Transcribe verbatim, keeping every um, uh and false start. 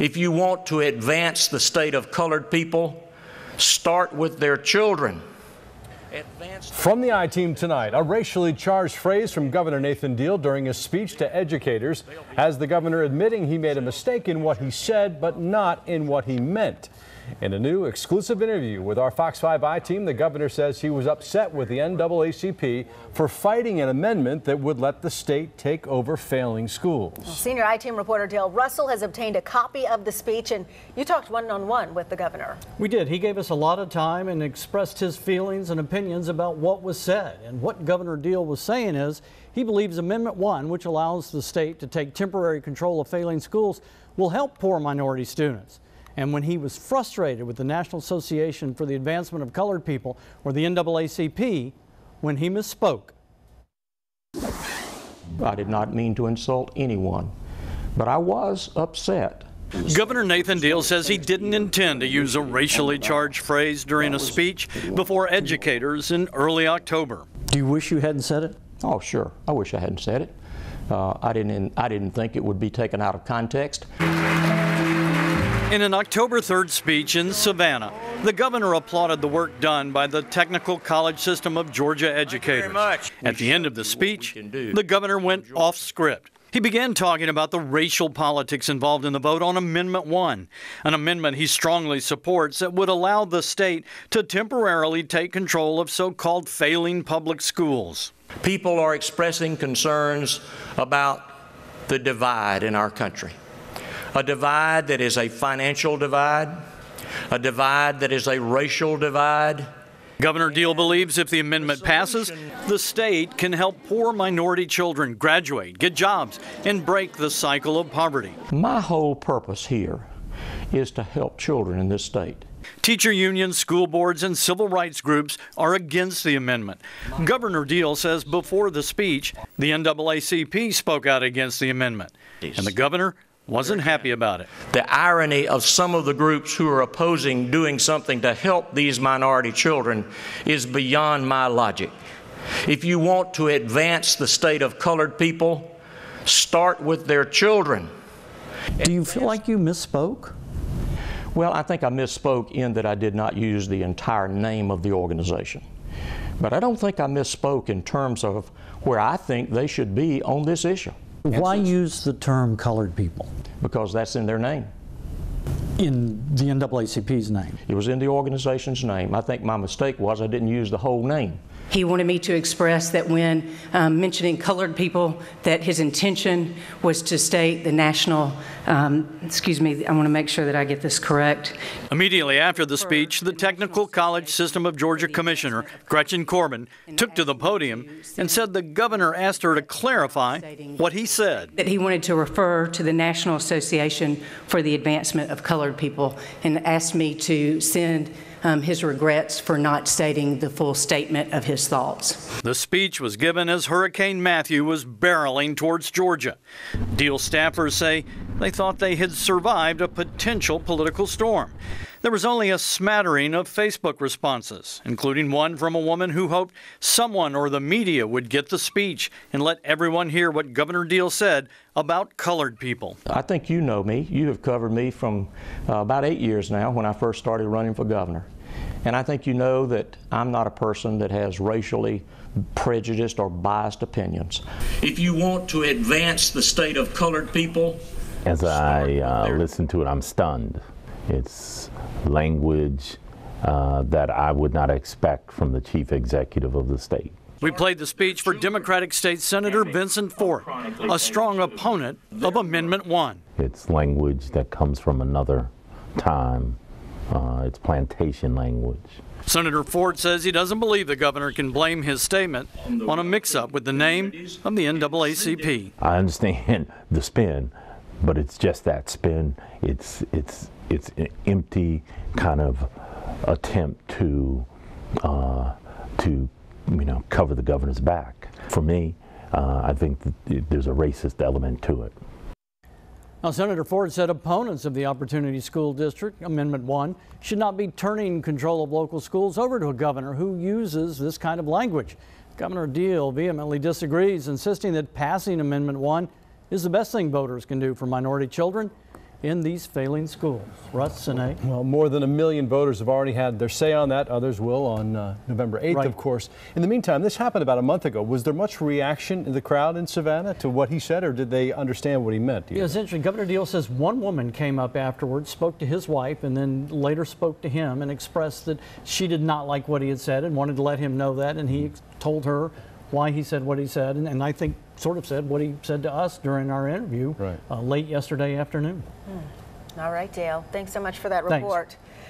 If you want to advance the state of colored people, start with their children. From the I-Team tonight, a racially charged phrase from Governor Nathan Deal during his speech to educators, has the governor admitting he made a mistake in what he said, but not in what he meant. In a new exclusive interview with our Fox five I-Team, the governor says he was upset with the N double A C P for fighting an amendment that would let the state take over failing schools. Well, senior I-Team reporter Dale Russell has obtained a copy of the speech, and you talked one-on-one with the governor. We did. He gave us a lot of time and expressed his feelings and opinions about what was said. And what Governor Deal was saying is he believes Amendment one, which allows the state to take temporary control of failing schools, will help poor minority students. And when he was frustrated with the National Association for the Advancement of Colored People, or the N double A C P, when he misspoke. I did not mean to insult anyone, but I was upset. Governor Nathan Deal says he didn't intend to use a racially charged phrase during a speech before educators in early October. Do you wish you hadn't said it? Oh, sure. I wish I hadn't said it. Uh, I didn't, I didn't think it would be taken out of context. In an October third speech in Savannah, the governor applauded the work done by the Technical College System of Georgia educators. At the end of the speech, the governor went off script. He began talking about the racial politics involved in the vote on Amendment one, an amendment he strongly supports that would allow the state to temporarily take control of so-called failing public schools. People are expressing concerns about the divide in our country. A divide that is a financial divide, a divide that is a racial divide. Governor Deal believes if the amendment passes, the state can help poor minority children graduate, get jobs, and break the cycle of poverty. My whole purpose here is to help children in this state. Teacher unions, school boards, and civil rights groups are against the amendment. Governor Deal says before the speech, the N double A C P spoke out against the amendment, and the governor wasn't happy about it. The irony of some of the groups who are opposing doing something to help these minority children is beyond my logic. If you want to advance the state of colored people, start with their children. Do you feel like you misspoke? Well, I think I misspoke in that I did not use the entire name of the organization. But I don't think I misspoke in terms of where I think they should be on this issue. Why use the term colored people? Because that's in their name. In the N double A C P's name? It was in the organization's name. I think my mistake was I didn't use the whole name. He wanted me to express that when um, mentioning colored people, that his intention was to state the national, um, excuse me, I want to make sure that I get this correct. Immediately after the speech, the Technical College System of Georgia Commissioner, Gretchen Corbin, took to the podium and said the governor asked her to clarify what he said. That he wanted to refer to the National Association for the Advancement of Colored People and asked me to send Um, his regrets for not stating the full statement of his thoughts. The speech was given as Hurricane Matthew was barreling towards Georgia. Deal staffers say they thought they had survived a potential political storm. There was only a smattering of Facebook responses, including one from a woman who hoped someone or the media would get the speech and let everyone hear what Governor Deal said about colored people. I think you know me. You have covered me from uh, about eight years now when I first started running for governor. And I think you know that I'm not a person that has racially prejudiced or biased opinions. If you want to advance the state of colored people... As I uh, listen to it, I'm stunned. It's language uh, that I would not expect from the chief executive of the state. We played the speech for Democratic State Senator Vincent Fort, a strong opponent of Amendment one. It's language that comes from another time. Uh, it's plantation language. Senator Fort says he doesn't believe the governor can blame his statement on a mix-up with the name of the N double A C P. I understand the spin, but it's just that spin. It's, it's, it's an empty kind of attempt to, uh, to, you know, cover the governor's back. For me, uh, I think that there's a racist element to it. Now, Senator Ford said opponents of the Opportunity School District, Amendment one, should not be turning control of local schools over to a governor who uses this kind of language. Governor Deal vehemently disagrees, insisting that passing Amendment one is the best thing voters can do for minority children. in these failing schools. Russ and A. Well, more than a million voters have already had their say on that. Others will on uh, November eighth, right. of course. In the meantime, this happened about a month ago. Was there much reaction in the crowd in Savannah to what he said, or did they understand what he meant? Yeah, it's interesting. Governor Deal says one woman came up afterwards, spoke to his wife, and then later spoke to him and expressed that she did not like what he had said and wanted to let him know that, and he told her why he said what he said, and, and I think sort of said what he said to us during our interview right. uh, late yesterday afternoon. Mm. All right, Dale. Thanks so much for that report. Thanks.